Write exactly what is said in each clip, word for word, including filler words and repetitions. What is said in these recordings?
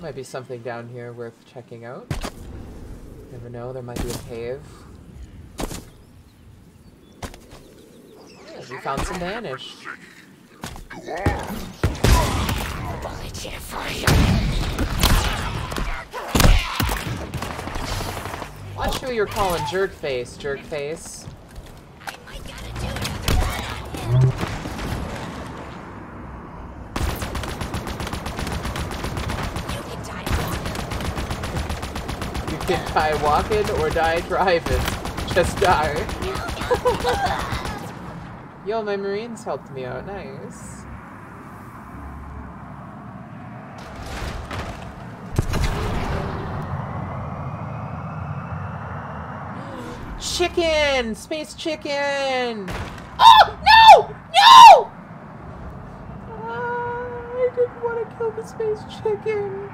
Might be something down here worth checking out. Never know, there might be a cave. Yeah, we found some vanish. Bullet here for you. Watch who you're calling jerkface, jerkface. Die walking or die driving. Just die. Yo, my Marines helped me out. Nice. Chicken! Space chicken! Oh! No! No! Uh, I didn't want to kill the space chicken.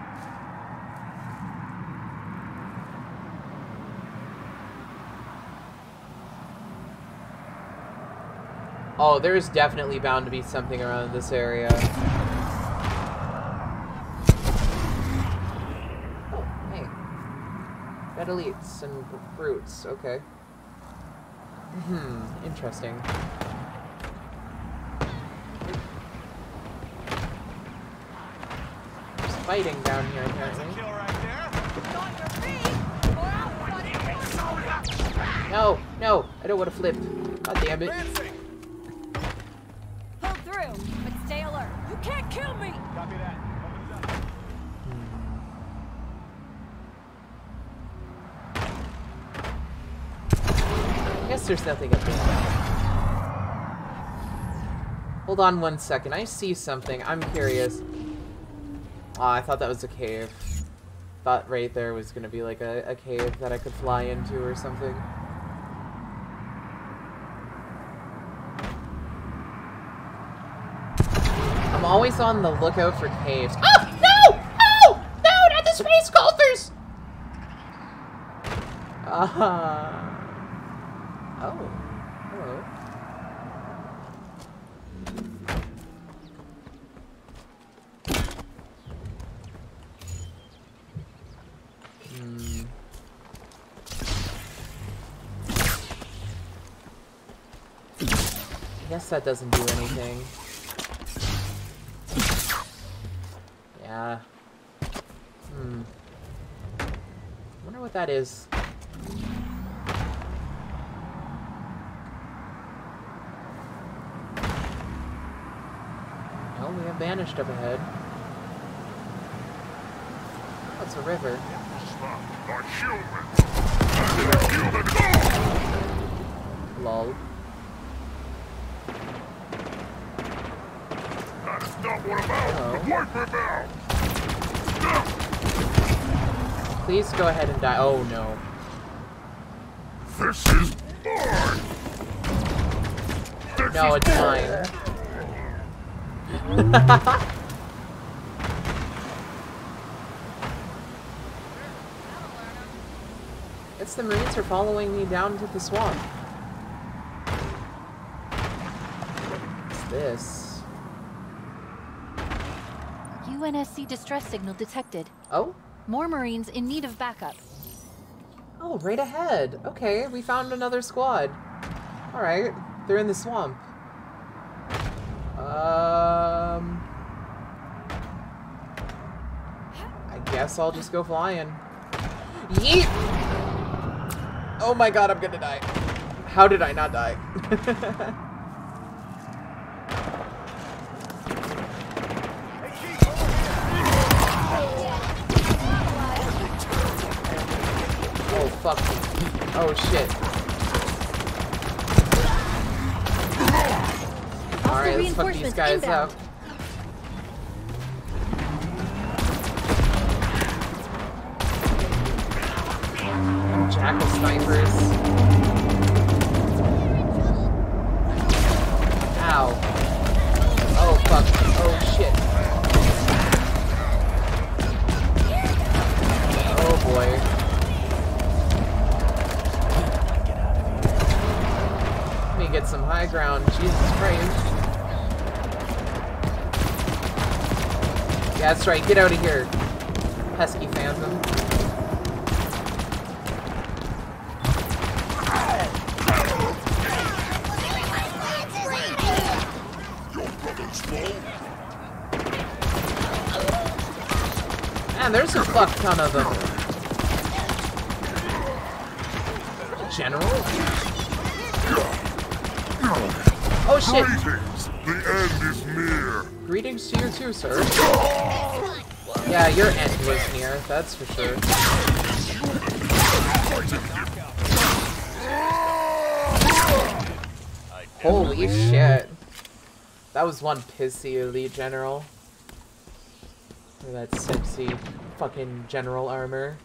Oh, there's definitely bound to be something around this area. Oh, hey. Red elites and brutes, okay. Hmm, interesting. There's fighting down here, apparently. No, no, I don't want to flip. God damn it. Can't kill me. Copy that. Open it up. Hmm. I guess there's nothing up there. Hold on one second. I see something. I'm curious. Oh, I thought that was a cave. Thought right there was gonna be like a, a cave that I could fly into or something. I'm always on the lookout for caves. Oh, no! No! No, not the space golfers! Uh-huh. Oh. Hello. Hmm. I guess that doesn't do anything. Yeah. Hmm. I wonder what that is. Oh, we have vanished up ahead. Oh, it's a river. Lol. That is not what I'm about. Please go ahead and die. Oh no. This is mine. This no, it's mine. It's the Marines are following me down to the swamp. What's this? U N S C distress signal detected. Oh? More Marines in need of backup. Oh, right ahead. Okay, we found another squad. All right, they're in the swamp. Um, I guess I'll just go flying. Yeet! Oh my God, I'm gonna die. How did I not die? Fuck. Oh shit. Alright, let's fuck these guys up. Jackal snipers. Ow. Oh fuck. Oh shit. ground. Jesus Christ. Yeah, that's right. Get out of here, pesky phantom. Man, there's a fuck ton of them. General? Oh shit! Greetings. The end is near. Greetings to you too, sir. Yeah, your end was near, that's for sure. Holy shit. That was one pissy elite general. Look at that sexy fucking general armor.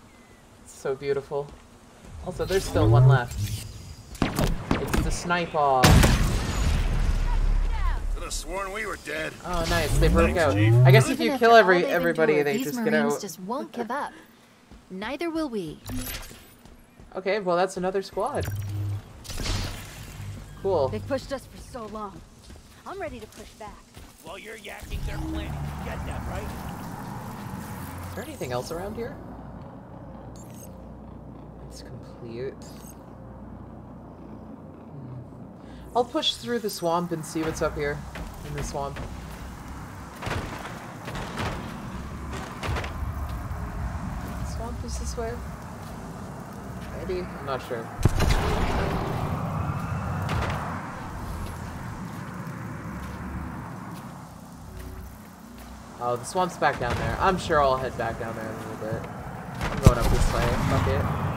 It's so beautiful. Also, there's still one left. It's the sniper. Sworn we were dead. Oh, nice! They broke out. I guess if you kill every everybody, they just get out. These Marines just won't give up. Neither will we. Okay, well that's another squad. Cool. They pushed us for so long. I'm ready to push back. While you're yakking, they're planning. You get that, right? Is there anything else around here? It's complete. I'll push through the swamp and see what's up here in the swamp. Swamp is this way? Maybe? I'm not sure. Oh, the swamp's back down there. I'm sure I'll head back down there in a little bit. I'm going up this way. Fuck it.